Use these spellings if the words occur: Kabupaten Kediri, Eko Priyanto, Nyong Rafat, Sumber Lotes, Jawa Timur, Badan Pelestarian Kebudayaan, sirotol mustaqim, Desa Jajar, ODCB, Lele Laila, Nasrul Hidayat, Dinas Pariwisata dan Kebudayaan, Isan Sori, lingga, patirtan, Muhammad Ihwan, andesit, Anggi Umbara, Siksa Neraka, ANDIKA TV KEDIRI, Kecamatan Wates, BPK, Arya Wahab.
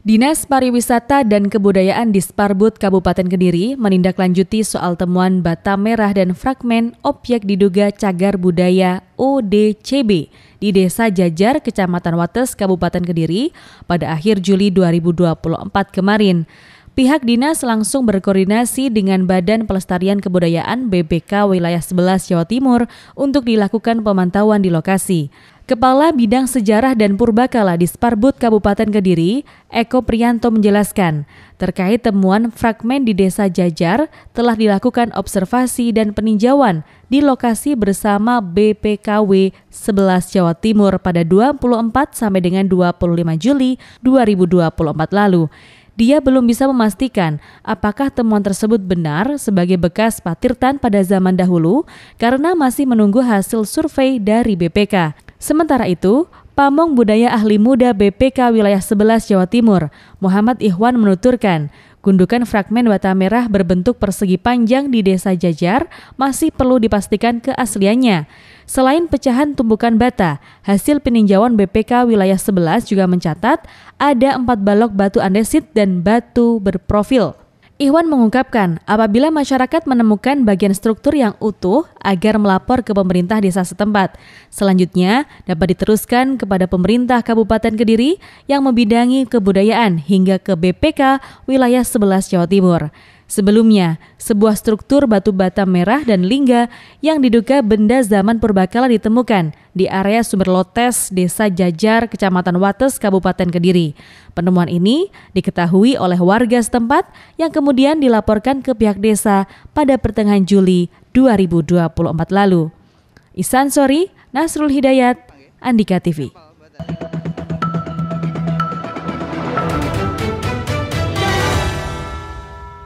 Dinas Pariwisata dan Kebudayaan Disparbud Kabupaten Kediri menindaklanjuti soal temuan bata merah dan fragmen objek diduga cagar budaya ODCB di Desa Jajar, Kecamatan Wates, Kabupaten Kediri pada akhir Juli 2024 kemarin. Pihak dinas langsung berkoordinasi dengan Badan Pelestarian Kebudayaan BPK Wilayah 11 Jawa Timur untuk dilakukan pemantauan di lokasi. Kepala Bidang Sejarah dan Purbakala Disparbud Kabupaten Kediri, Eko Priyanto menjelaskan, terkait temuan fragmen di Desa Jajar telah dilakukan observasi dan peninjauan di lokasi bersama BPKW 11 Jawa Timur pada 24 sampai dengan 25 Juli 2024 lalu. Dia belum bisa memastikan apakah temuan tersebut benar sebagai bekas patirtan pada zaman dahulu karena masih menunggu hasil survei dari BPK. Sementara itu, Pamong Budaya Ahli Muda BPK Wilayah 11 Jawa Timur, Muhammad Ihwan menuturkan, gundukan fragmen bata merah berbentuk persegi panjang di Desa Jajar masih perlu dipastikan keasliannya. Selain pecahan tumbukan bata, hasil peninjauan BPK Wilayah 11 juga mencatat ada 4 balok batu andesit dan batu berprofil. Ihwan mengungkapkan, apabila masyarakat menemukan bagian struktur yang utuh agar melapor ke pemerintah desa setempat. Selanjutnya, dapat diteruskan kepada pemerintah Kabupaten Kediri yang membidangi kebudayaan hingga ke BPK Wilayah 11 Jawa Timur. Sebelumnya, sebuah struktur batu bata merah dan lingga yang diduga benda zaman purbakala ditemukan di area Sumber Lotes, Desa Jajar, Kecamatan Wates, Kabupaten Kediri. Penemuan ini diketahui oleh warga setempat yang kemudian dilaporkan ke pihak desa pada pertengahan Juli 2024 lalu. Isan Sori, Nasrul Hidayat, ANDIKA TV.